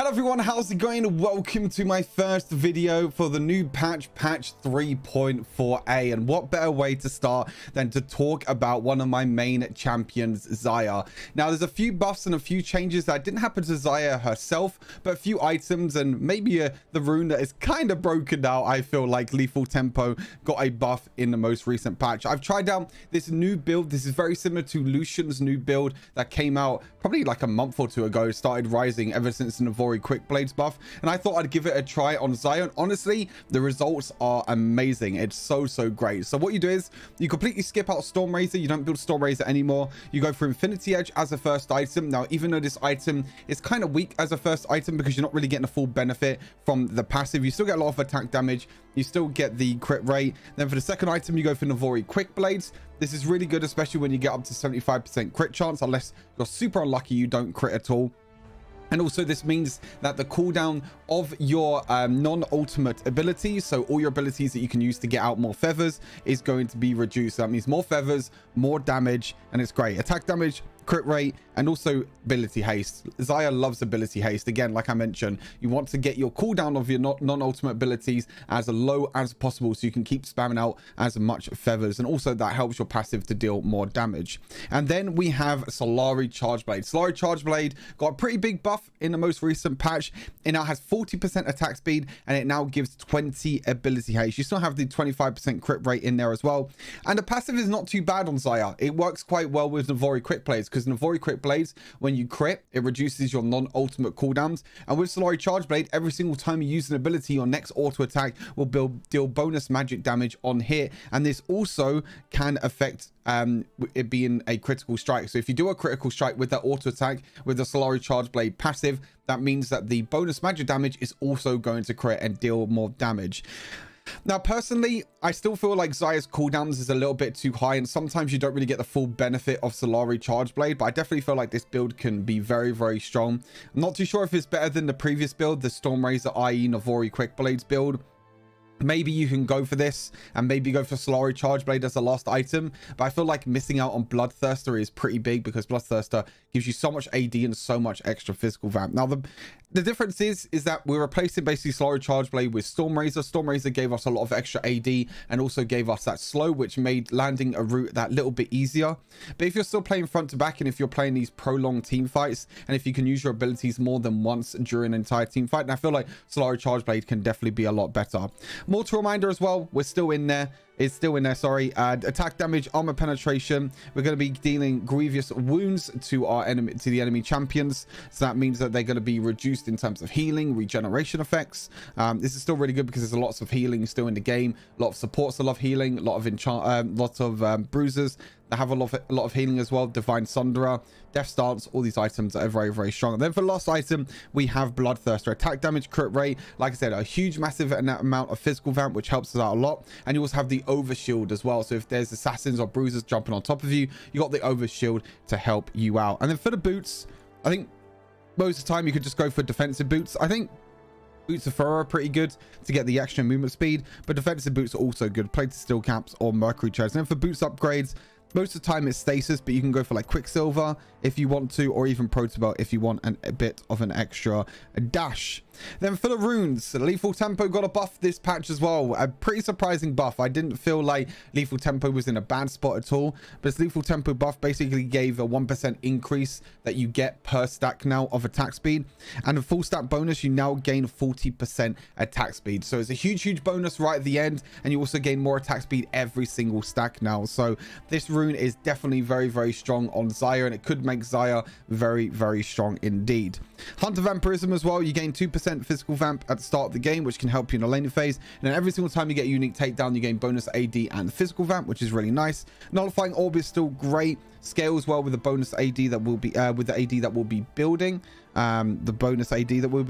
Hello everyone, how's it going? Welcome to my first video for the new patch 3.4a, and what better way to start than to talk about one of my main champions, Xayah. Now there's a few buffs and a few changes that didn't happen to Xayah herself, but a few items and maybe the rune that is kind of broken out. I feel like Lethal Tempo got a buff in the most recent patch. I've tried out this new build. This is very similar to Lucian's new build that came out probably like a month or two ago, started rising ever since Navori Quickblades buff, and I thought I'd give it a try on Xayah. Honestly, the results are amazing. It's so great. So what you do is you completely skip out Stormrazor. You don't build Stormrazor anymore. You go for Infinity Edge as a first item. Now, even though this item is kind of weak as a first item because you're not really getting a full benefit from the passive, you still get a lot of attack damage. You still get the crit rate. Then for the second item, you go for Navori Quickblades. This is really good, especially when you get up to 75% crit chance, unless you're super unlucky you don't crit at all. And also this means that the cooldown of your non-ultimate abilities, so all your abilities that you can use to get out more feathers, is going to be reduced. That means more feathers, more damage, and it's great. Attack damage, crit rate, and also ability haste. Xayah loves ability haste. Again, like I mentioned, you want to get your cooldown of your non-ultimate abilities as low as possible so you can keep spamming out as much feathers, and also that helps your passive to deal more damage. And then we have Solari Chargeblade. Solari Chargeblade got a pretty big buff in the most recent patch. It now has 40% attack speed, and it now gives 20 ability haste. You still have the 25% crit rate in there as well. And the passive is not too bad on Xayah. It works quite well with Navori Quickblades because Navori Quickblades, when you crit, it reduces your non-ultimate cooldowns. And with Solari Chargeblade, every single time you use an ability, your next auto attack will deal bonus magic damage on hit. And this also can affect it being a critical strike. So if you do a critical strike with that auto attack with the Solari Chargeblade passive, that means that the bonus magic damage is also going to crit and deal more damage. Now, personally, I still feel like Xayah's cooldowns is a little bit too high, and sometimes you don't really get the full benefit of Solari Chargeblade, but I definitely feel like this build can be very strong. I'm not too sure if it's better than the previous build, the Stormrazor, i.e. Navori Quickblades build. Maybe you can go for this and maybe go for Solari Chargeblade as the last item, but I feel like missing out on Bloodthirster is pretty big because Bloodthirster gives you so much AD and so much extra physical vamp. Now, the difference is that we're replacing basically Solari Chargeblade with Stormrazor. Stormrazor gave us a lot of extra AD and also gave us that slow, which made landing a route that little bit easier. But if you're still playing front to back and if you're playing these prolonged team fights and if you can use your abilities more than once during an entire team fight, then I feel like Solari Chargeblade can definitely be a lot better. Mortal Reminder as well, we're still in there. It's still in there, sorry. Attack damage, armor penetration. We're going to be dealing grievous wounds to our enemy, to the enemy champions. So that means that they're going to be reduced in terms of healing, regeneration effects. This is still really good because there's lots of healing still in the game. A lot of supports that love healing. A lot of bruisers that have a lot of healing as well. Divine Sunderer, Death Stance, all these items are very strong. And then for the last item, we have Bloodthirster. Attack damage, crit rate. Like I said, a huge, massive amount of physical vamp, which helps us out a lot. And you also have the overshield as well, so if there's assassins or bruisers jumping on top of you, you got the overshield to help you out. And then for the boots, I think most of the time you could just go for defensive boots. I think boots of Furrow are pretty good to get the extra movement speed, but defensive boots are also good. Plated steel caps or mercury chairs. And then for boots upgrades, most of the time it's stasis, but you can go for like Quicksilver if you want to, or even Protobelt if you want a bit of an extra dash. Then for the runes, Lethal Tempo got a buff this patch as well. A pretty surprising buff. I didn't feel like Lethal Tempo was in a bad spot at all, but this Lethal Tempo buff basically gave a 1% increase that you get per stack now of attack speed, and a full stack bonus. You now gain 40% attack speed, so it's a huge bonus right at the end, and you also gain more attack speed every single stack now. So this rune is definitely very strong on Xayah, and it could make Xayah very strong indeed. Hunter Vampirism as well. You gain 2% physical vamp at the start of the game, which can help you in the laning phase, and then every single time you get a unique takedown, you gain bonus AD and physical vamp, which is really nice. Nullifying Orb is still great. Scales well with the bonus AD that will be with the AD that we'll be building, the bonus AD that we'll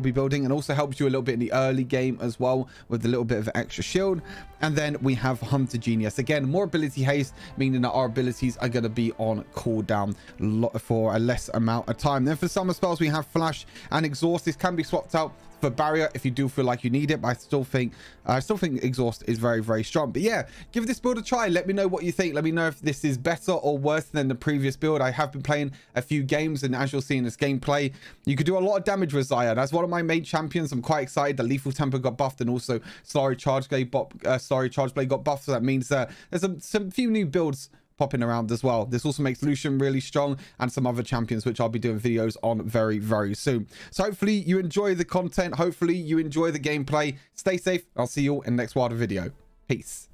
be building, and also helps you a little bit in the early game as well with a little bit of extra shield. And then we have Hunter Genius. Again, more ability haste, meaning that our abilities are going to be on cooldown for a less amount of time. Then for summer spells, we have Flash and Exhaust. This can be swapped out for barrier if you do feel like you need it, but I still think exhaust is very, very strong. But yeah, give this build a try. Let me know what you think. Let me know if this is better or worse than the previous build. I have been playing a few games, and as you'll see in this gameplay, you could do a lot of damage with Xayah. That's one of my main champions. I'm quite excited. The Lethal Tempo got buffed, and also Solari Chargeblade got buffed, so that means there's some few new builds popping around as well. This also makes Lucian really strong, and some other champions which I'll be doing videos on very, very soon. So hopefully you enjoy the content, hopefully you enjoy the gameplay. Stay safe. I'll see you all in the next Wild Rift video. Peace.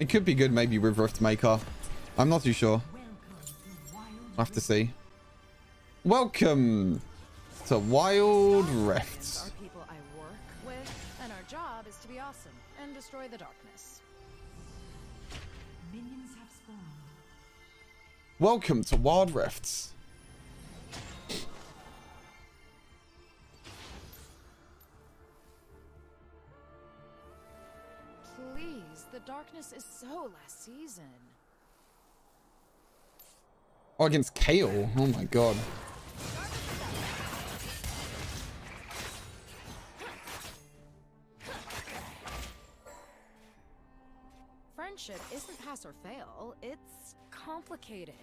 It could be good maybe with Rift Maker. I'm not too sure. I'll have to see. Welcome to Wild Rift. Is to be awesome and destroy the darkness. Minions have spawned. Welcome to Wild Rifts. Please, the darkness is so last season. Oh, against Kale. Oh my god. Friendship isn't pass or fail, it's complicated.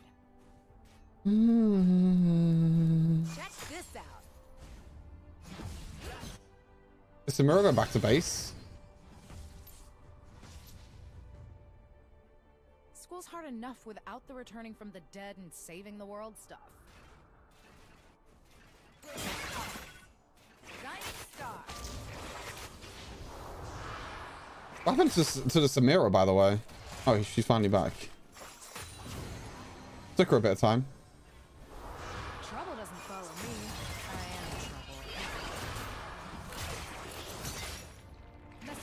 Check this out. Is Samira going back to base? School's hard enough without the returning from the dead and saving the world stuff. Giant star. What happened to the Samira, by the way? Oh, she's finally back. Took her a bit of time. Trouble doesn't follow me. I am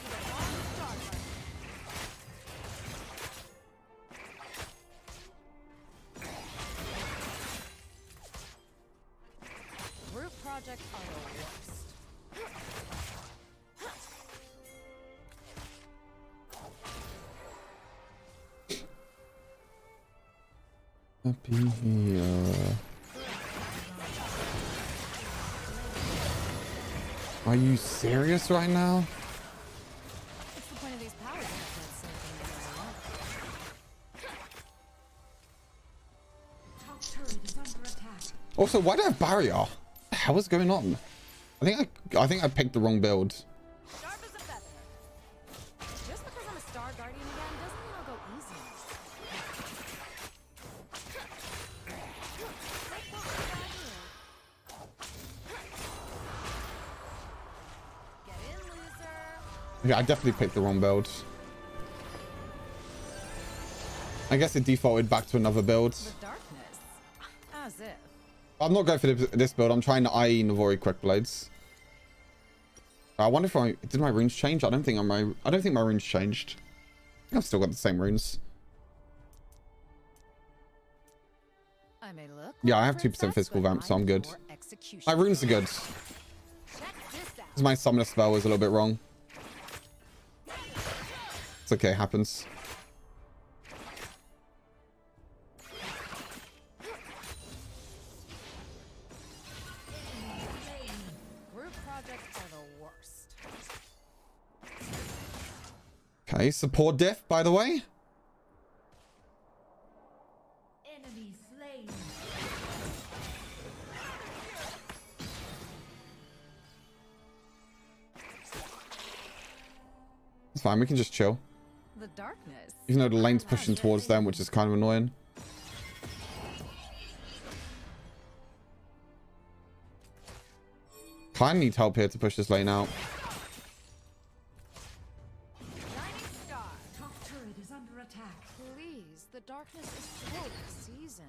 trouble. Root project auto. Happy here. Are you serious right now? What's the point of these powers? Top turret is under attack. Also, why do I have barrier? What the hell is going on? I think I picked the wrong build. Sharp as a feather. Just because I'm a star guardian again doesn't mean I'll go easy. Yeah, I definitely picked the wrong build. I guess it defaulted back to another build. I'm not going for this build. I'm trying to IE Navori Quickblades. I wonder if did my runes change? I don't think my runes changed. I've still got the same runes. Yeah, I have 2% physical vamp, so I'm good. My runes are good. Because my summoner spell was a little bit wrong. It's okay, it happens. Group projects are the worst. Okay, support death, by the way. Enemy slain. It's fine, we can just chill. The darkness, even though the lane's pushing towards them, which is kind of annoying. Kind of need help here to push this lane out. Top turret is under attack. Please, the darkness is slow this season.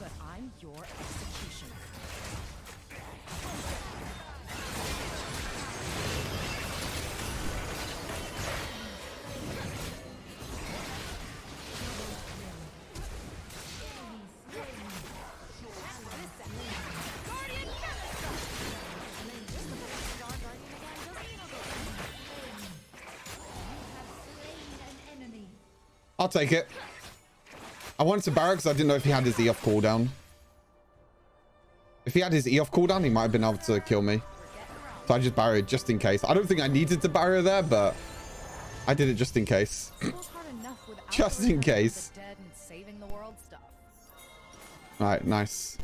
But I'm your executioner. I'll take it. I wanted to Barrow because I didn't know if he had his E off cooldown. If he had his E off cooldown, he might have been able to kill me. So I just barrowed just in case. I don't think I needed to barrow there, but I did it just in case. Just in case. Alright, nice.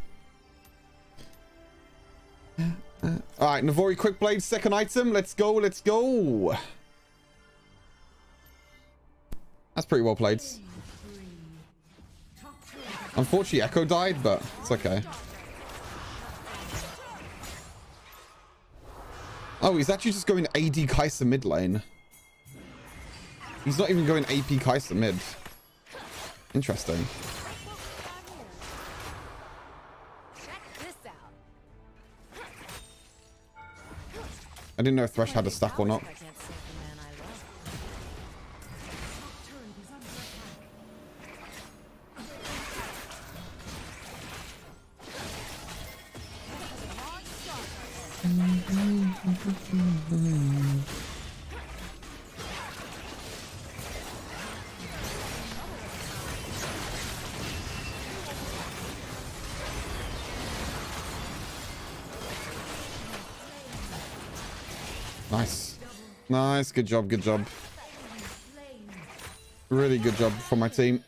Alright, Navori Quickblade, second item. Let's go, let's go. That's pretty well played. Unfortunately, Echo died, but it's okay. Oh, he's actually just going AD Kai'Sa mid lane. He's not even going AP Kai'Sa mid. Interesting. I didn't know if Thresh had a stack or not. Nice. Nice. Good job. Good job. Really good job for my team.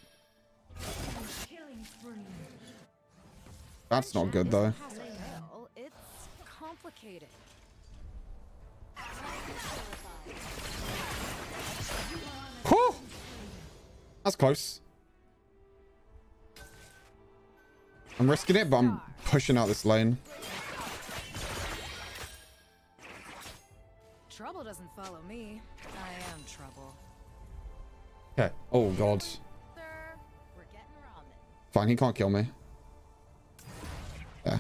That's not good, though. Whew! That's close. I'm risking it, but I'm pushing out this lane. Trouble doesn't follow me. I am trouble. Okay. Oh god. Fine, he can't kill me. Yeah.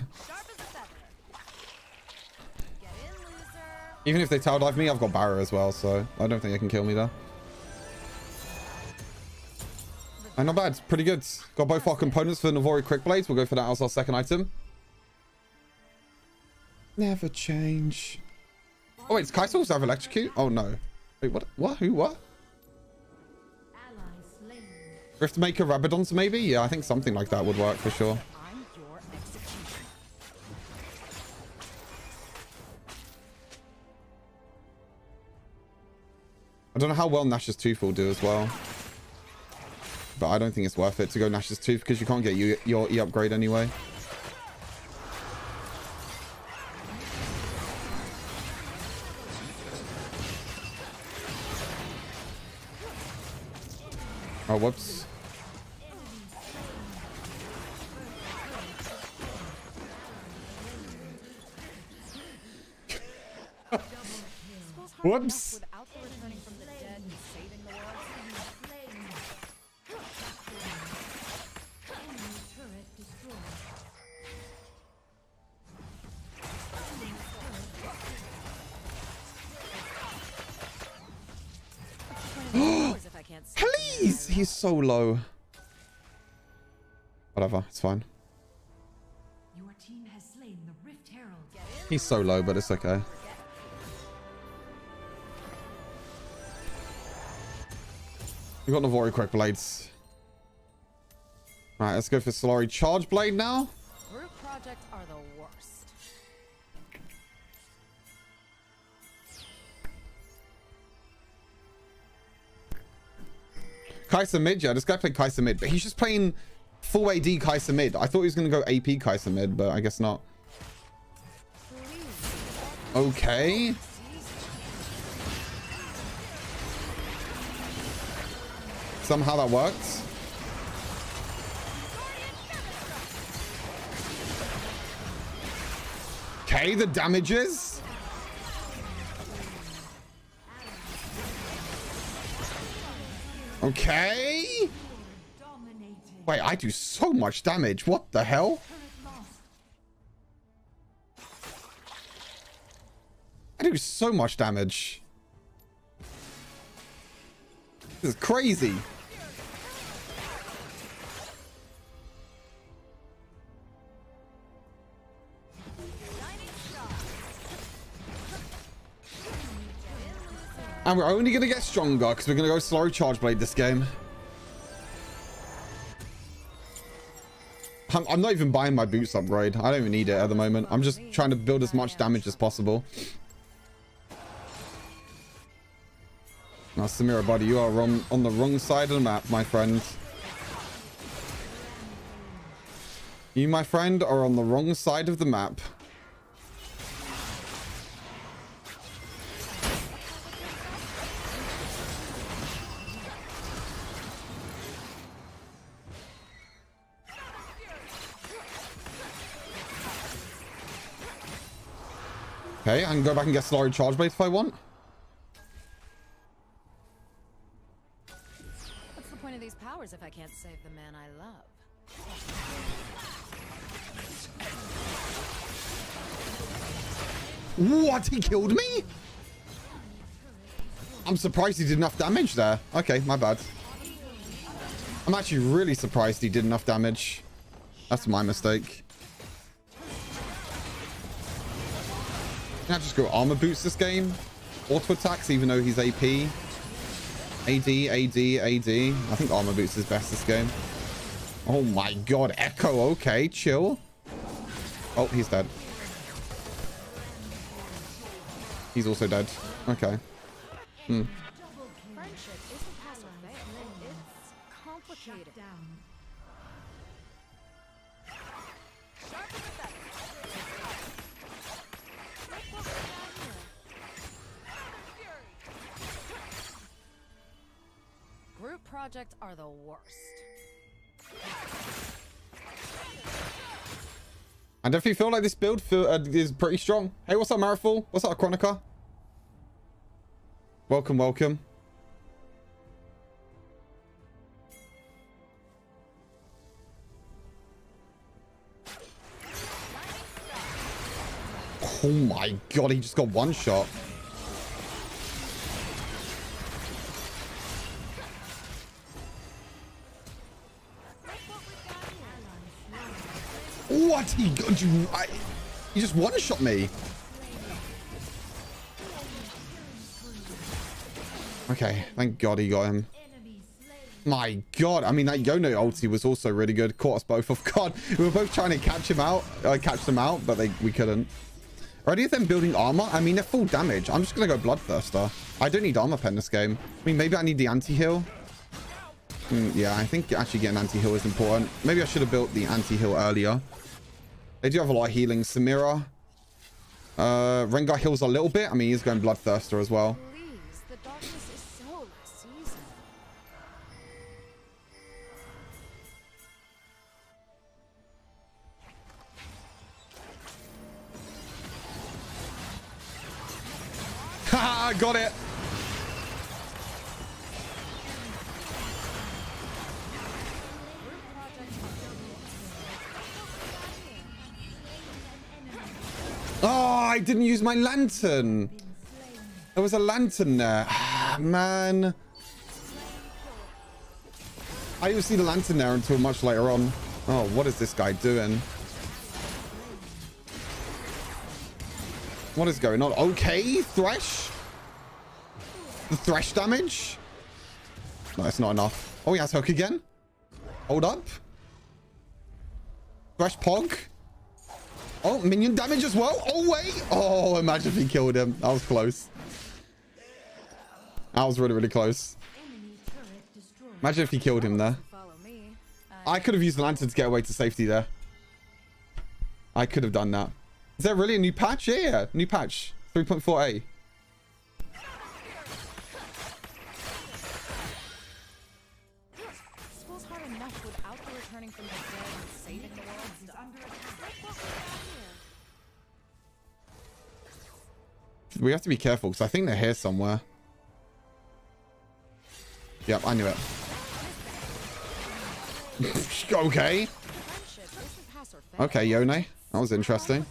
Even if they tail dive me, I've got barrow as well, so I don't think they can kill me there. And not bad. Pretty good. Got both our components for Navori Quickblades. We'll go for that as our second item. Never change. Oh, wait, does Kai'Sa also have Electrocute? Oh, no. Wait, what? What? Who? What? Rift Maker, Rabadon's, maybe? Yeah, I think something like that would work for sure. I don't know how well Nash's Tooth will do as well. But I don't think it's worth it to go Nash's Tooth because you can't get your E upgrade anyway. Oh, whoops. Whoops. Please! He's so low. Whatever, it's fine. Your team has slain the Rift Herald. He's so low, but it's okay. We've got Navori Quickblades. Alright, let's go for Solari Chargeblade now. Group projects are the worst. Kai'Sa mid, yeah. This guy played Kai'Sa mid, but he's just playing full AD Kai'Sa mid. I thought he was going to go AP Kai'Sa mid, but I guess not. Okay. Somehow that worked. Okay, the damages. Okay. Wait, I do so much damage. What the hell? I do so much damage. This is crazy. And we're only going to get stronger because we're going to go Solari Chargeblade this game. I'm not even buying my boots upgrade. I don't even need it at the moment. I'm just trying to build as much damage as possible. Now, Samira, buddy, you are wrong, on the wrong side of the map, my friend. You, my friend, are on the wrong side of the map. Okay, I can go back and get Solari Chargeblade if I want. What's the point of these powers if I can't save the man I love? What? He killed me? I'm surprised he did enough damage there. Okay, my bad. I'm actually really surprised he did enough damage. That's my mistake. Can I just go armor boots this game? Auto attacks, even though he's AP. AD. I think armor boots is best this game. Oh my god, Echo. Okay, chill. Oh, he's dead. He's also dead. Okay. Hmm. Group projects are the worst. I definitely feel like this build is pretty strong. Hey, what's up, Marathon? What's up, Chronica? Welcome, welcome. Oh my god, he just got one shot. What? He just one-shot me. Okay, thank god he got him. My god, I mean, that Yone ulti was also really good. Caught us both off guard. We were both trying to catch them out, but we couldn't. Already them building armor. I mean, they're full damage. I'm just gonna go Bloodthirster. I don't need armor pen this game. I mean, maybe I need the anti-heal. Yeah, I think actually getting anti-heal is important. Maybe I should have built the anti-heal earlier. They do have a lot of healing. Samira. Rengar heals a little bit. I mean, he's going Bloodthirster as well. Please, the darkness is so seasonal. Haha, got it. Oh, I didn't use my lantern. There was a lantern there. Ah, man. I didn't see the lantern there until much later on. Oh, what is this guy doing? What is going on? Okay, Thresh. The Thresh damage. No, that's not enough. Oh, he has Hook again. Hold up. Thresh Pog. Oh, minion damage as well. Oh, wait. Oh, imagine if he killed him. That was close. That was really, really close. Imagine if he killed him there. I could have used the lantern to get away to safety there. I could have done that. Is there really a new patch? Yeah, new patch. 3.4a. We have to be careful because I think they're here somewhere. Yep, I knew it. Okay. Okay, Yone. That was interesting.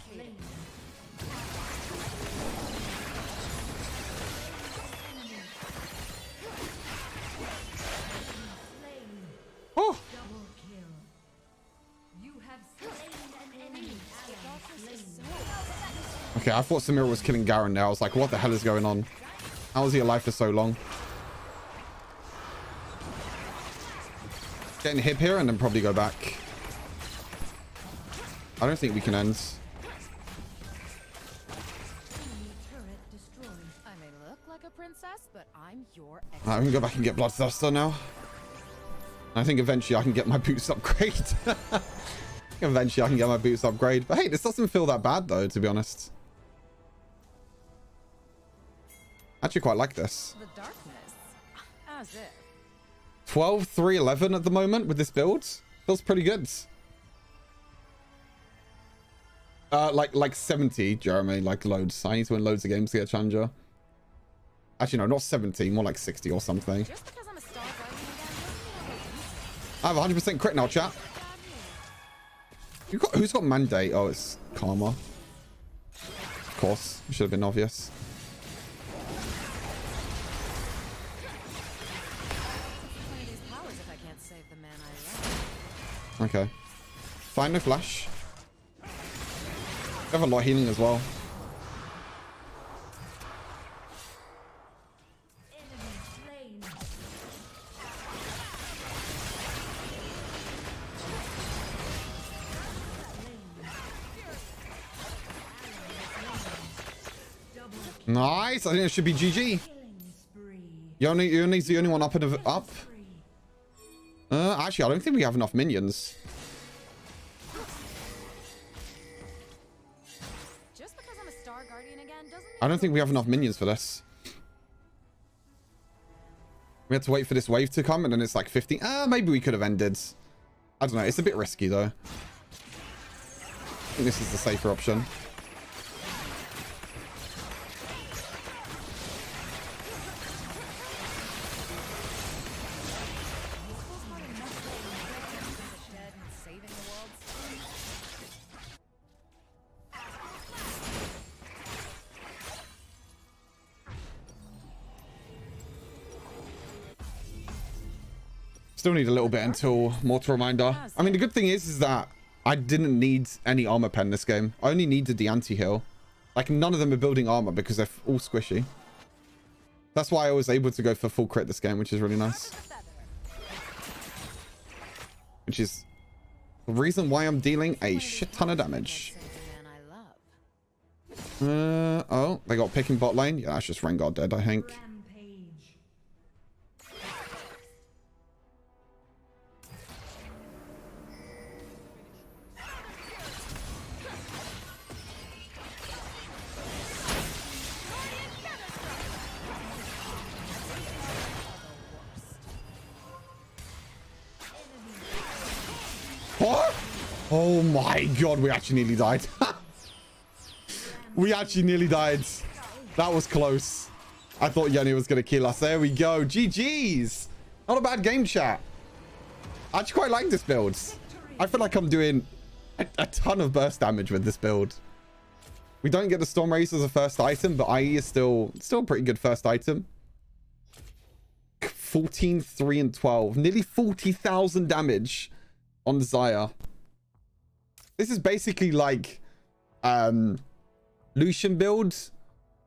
Oh! Okay, I thought Samira was killing Garen there. I was like, what the hell is going on? How was he alive for so long? Getting hip here and then probably go back. I don't think we can end. I may look like a princess, but I'm your ex. Right, we can go back and get Bloodthirster now. I think eventually I can get my boots upgrade. Eventually I can get my boots upgrade. But hey, this doesn't feel that bad though, to be honest. I actually quite like this. 12, 3, 11 at the moment with this build. Feels pretty good. Like 70, Jeremy, like loads. I need to win loads of games to get a challenger. Actually, no, not 70, more like 60 or something. I have 100% crit now, chat. Who's got mandate? Oh, it's Karma. Of course, should have been obvious. Okay. Fine, no flash. I have a lot of healing as well. Nice! I think it should be GG. Yone's the only one up and up. Actually, I don't think we have enough minions. Just because I'm a Star Guardian again doesn't mean I don't think we have enough minions for this. We had to wait for this wave to come, and then it's like 15. Maybe we could have ended. I don't know. It's a bit risky, though. I think this is the safer option. Still need a little bit until Mortal Reminder. I mean, the good thing is that I didn't need any armor pen this game. I only needed the anti-heal. Like, none of them are building armor because they're all squishy. That's why I was able to go for full crit this game, which is really nice. Which is the reason why I'm dealing a shit ton of damage. Oh, they got pick in bot lane. Yeah, that's just Rengar dead, I think. Oh my god, we actually nearly died. We actually nearly died. That was close. I thought Yone was going to kill us. There we go. GG's. Not a bad game, chat. I actually quite like this build. I feel like I'm doing a ton of burst damage with this build. We don't get the Stormrazor as a first item, but IE is still a pretty good first item. 14, 3, and 12. Nearly 40,000 damage on Xayah. This is basically like Lucian build,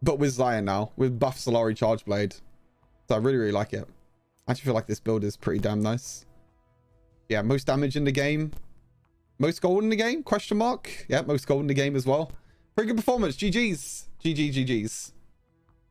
but with Xayah now, with buff Solari Chargeblade. So I really, really like it. I actually feel like this build is pretty damn nice. Yeah, most damage in the game. Most gold in the game? Question mark. Yeah, most gold in the game as well. Pretty good performance. GG's. GG, GG's.